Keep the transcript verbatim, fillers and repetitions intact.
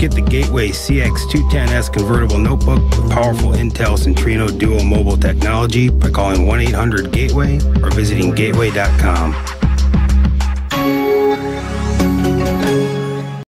Get the Gateway C X two ten S convertible notebook with powerful Intel Centrino Duo Mobile Technology by calling one eight hundred gateway or visiting gateway dot com.